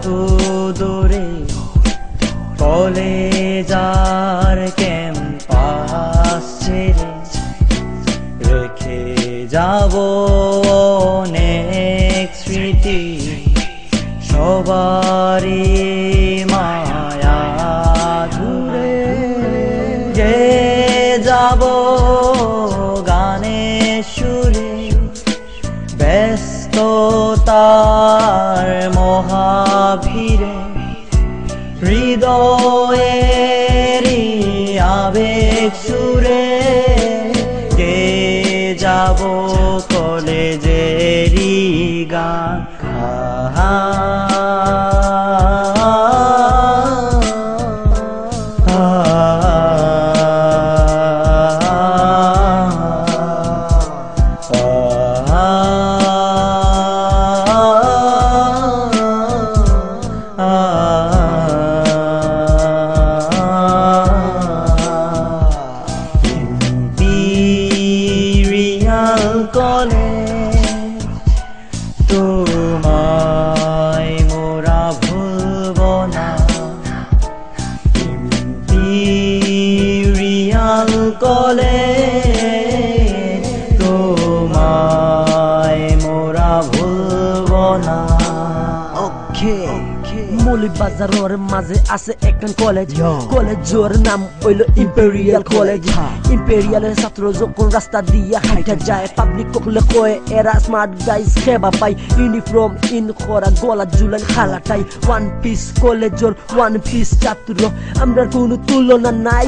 কত দূরে কলেজ আর ক্যাম্পাস ছেড়ে রেখে যাব অনেক স্মৃতি সবারই মায়া ধরে গেয়ে যাব গানের সুরে ব্যস্ততার মহাভিড়ে হৃদয়েরই আবেগ সুরে গে যাব কলেজেরই গান তোমায় মোরা ভুলব না ইম্পেরিয়াল কলেজ তোমায় মোরা ভুলব না। মৌলিক বাজারের মাঝে আছে একখান কলেজ, কলেজের নাম হইল ইম্পেরিয়াল কলেজ। ইম্পেরিয়ালের ছাত্র যখন রাস্তা দিয়ে হাইটা যায় পাবলিক কলে কয়ে এরা স্মার্ট গাইজ খেবা পাই ইউনিফর্ম ইন করা গলা জুলাই খালাটাই ওয়ান পিস কলেজের ওয়ান পিস ছাত্র আমরা কোনো তুলনা নাই।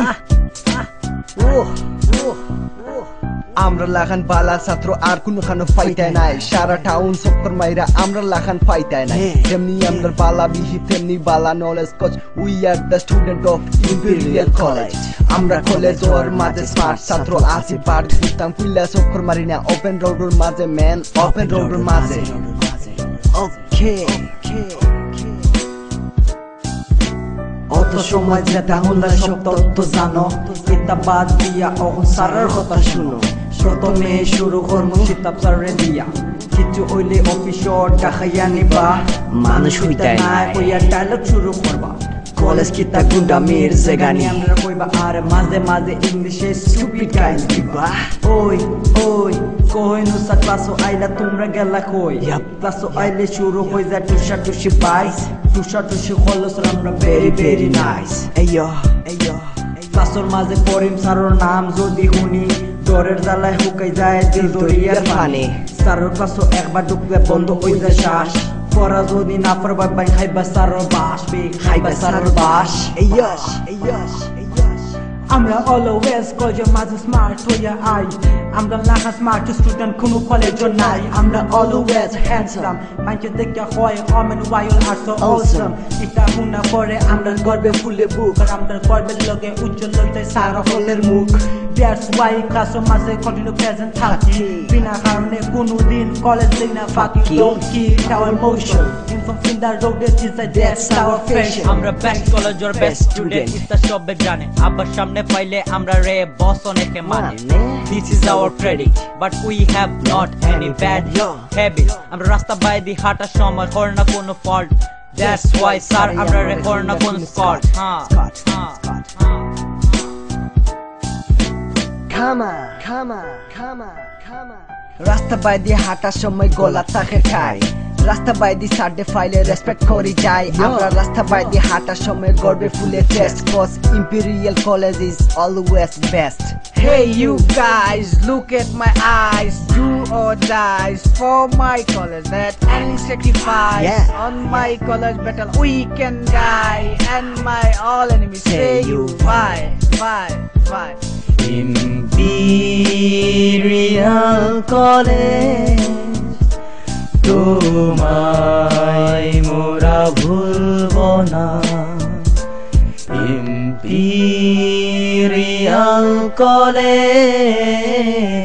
আমরা লাখান বালা ছাত্র আর কোনখানে ফাইটায় নাই, সারা টাউন চক্কর মাইরা আমরা লাখান ফাইটায় নাই। তেমনি আমরা বালা বিহি তেমনি বালা knowledge coach, we are the student of imperial college. আমরা কলেজ ওর মাঝে স্মার্ট ছাত্র আসি পার দিতাম কুইলা চক্কর মারি না ওপেন রোডের মাঝে ম্যান ওপেন রোডের মাঝে। ওকে সময় যেটা হলে সব তত্ত্ব জানো কিতাব বাদ দিয়া অহন সারার কথা শুনো। প্রথমে শুরু করবো কিতাব সারে দিয়া কিছু হইলে অফিসর দেখাইয়া নিবা মানুষ হইতা নাই কইয়া ডায়লগ শুরু করবা। কলেজ কিতা গুন্ডামির জায়গা নিয়ে আমরা কইবা আর মাঝে মাঝে ইংলিশে স্টুপিড গাইজ দিবা। ওই ওই কই নুসা ক্লাসও আইলা তোমরা গেলা কই, ক্লাসও আইলে শুরু হয়ে যায় টুসা টুসি বাইস টুসা টুসি কলেজ আমরা ভেরি ভেরি নাইস। এইয় এইয় ক্লাসের মাঝে করিম স্যারের নাম যদি শুনি দরের জ্বালায় হুকাই যায় দিল দরিয়ার পানি। স্যারের ক্লাসও একবার ঢুকলে বন্ধ হয়ে যায় শ্বাস পড়া যদি না পড়বা বাই খাইবা স্যারের বাস বে খাইবা স্যারের বাস। এইয়স এইয়স এইয়স আমরা অলওয়েজ কলেজের মাঝে স্মার্ট হইয়া আই আমরা লাখা স্মার্ট স্টুডেন্ট কোনো কলেজ নাই। আমরা অলওয়েজ হ্যান্ডসাম মাইকে দেখা হয় অমেন ওয়াইল আর সো অলসাম এটা মুনা পরে আমরা গর্বে ফুলে বুক আর আমরা গর্বের লগে উজ্জ্বল লইতে সারা হলের মুখ। দ্যাটস ওয়াই ক্লাসের মাঝে কন্টিনিউ প্রেজেন্ট থাকি বিনা কারণে কোনোদিন কলেজ লিখ না ফাঁকি। ডোন্ট কিপ আওয়ার মোশন ইনফিন the road is a that's our fashion. আমরা ব্যাংক কলেজের বেস্ট স্টুডেন্ট এটা সবে জানে আবার সামনে পাইলে আমরা রে বস অনেকে মানে। This is our credit but we have not any bad habits amra rasta by the hata shomoy korna kono fault that's why sir amra re korna kono fault come on rasta by the hata shomoy gola take khai rasta by the sade file respect kori jai amra rasta by the hata shomoy gorbe fule test cause Imperial College is always best. Hey you guys, look at my eyes, do or die for my college at any sacrifice. On my college battle we can die and my all enemies say you bye. Imperial College তোমায় মোরা ভুলবো না Imperial College।